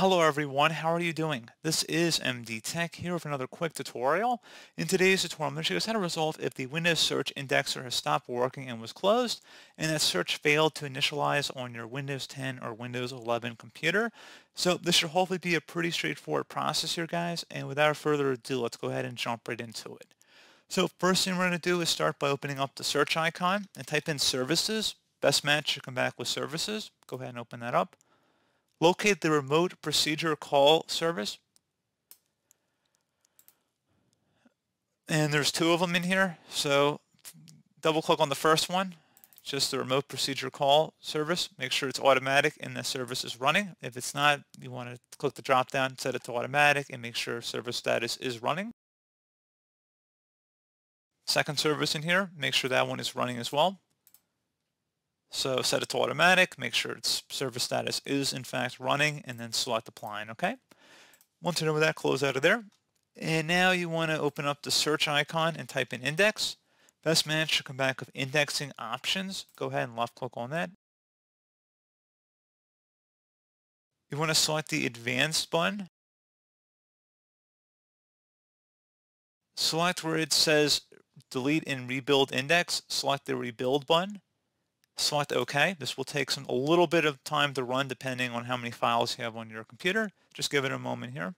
Hello everyone, how are you doing? This is MD Tech here with another quick tutorial. In today's tutorial, I'm going to show you guys how to resolve if the Windows search indexer has stopped working and was closed, and that search failed to initialize on your Windows 10 or Windows 11 computer. So this should hopefully be a pretty straightforward process here, guys, and without further ado, let's go ahead and jump right into it. So first thing we're going to do is start by opening up the search icon and type in services. Best match should come back with services. Go ahead and open that up. Locate the remote procedure call service. And there's two of them in here. So double click on the first one, just the remote procedure call service. Make sure it's automatic and the service is running. If it's not, you want to click the drop down, set it to automatic, and make sure service status is running. Second service in here, make sure that one is running as well. So set it to automatic, make sure its service status is in fact running, and then select applying, okay? Once you're done with that, close out of there. And now you want to open up the search icon and type in index. Best match should come back with indexing options. Go ahead and left click on that. You want to select the advanced button. Select where it says delete and rebuild index. Select the rebuild button. Select OK. This will take a little bit of time to run depending on how many files you have on your computer. Just give it a moment here.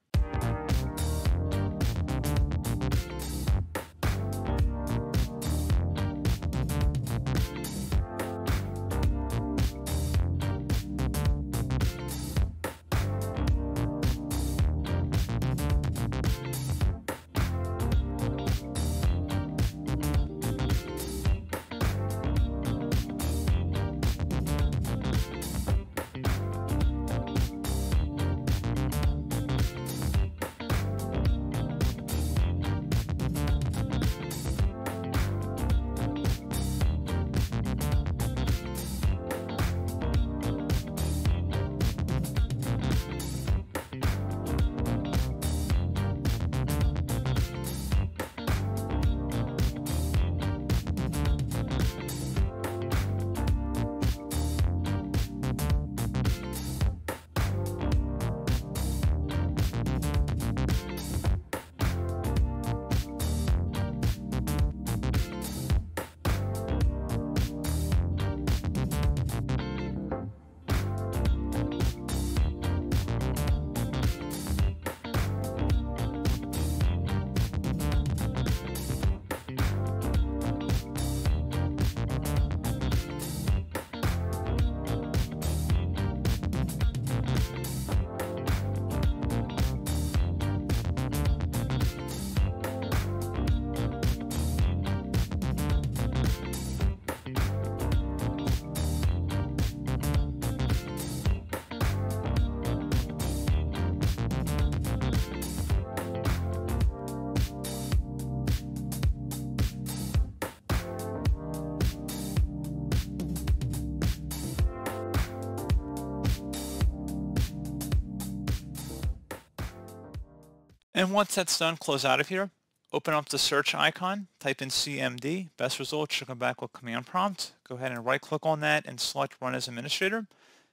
And once that's done, close out of here. Open up the search icon, type in CMD. Best results should come back with command prompt. Go ahead and right click on that and select run as administrator.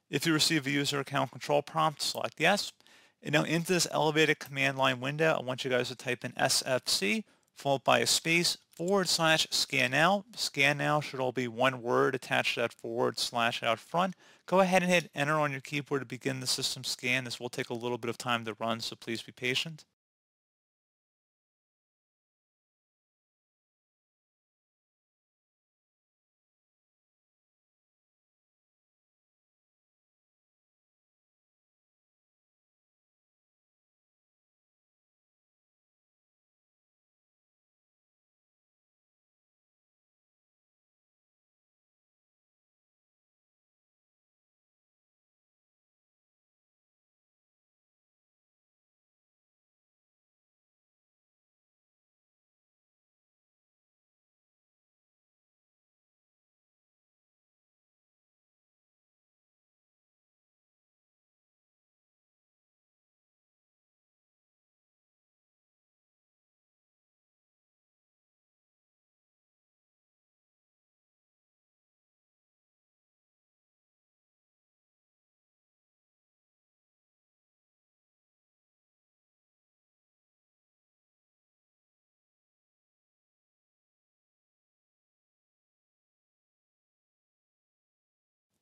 If you receive a user account control prompt, select yes. And now into this elevated command line window, I want you guys to type in SFC, followed by a space, / scan now. Scan now should all be one word attached to that / out front. Go ahead and hit enter on your keyboard to begin the system scan. This will take a little bit of time to run, so please be patient.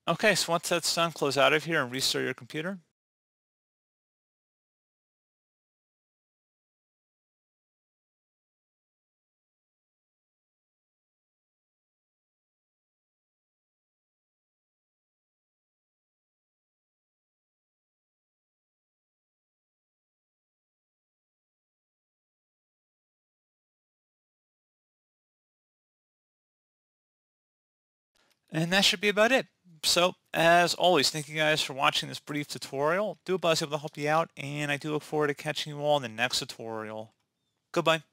Okay, so once that's done, close out of here and restart your computer. And that should be about it. So, as always, thank you guys for watching this brief tutorial. I do hope I was able to help you out, and I do look forward to catching you all in the next tutorial. Goodbye.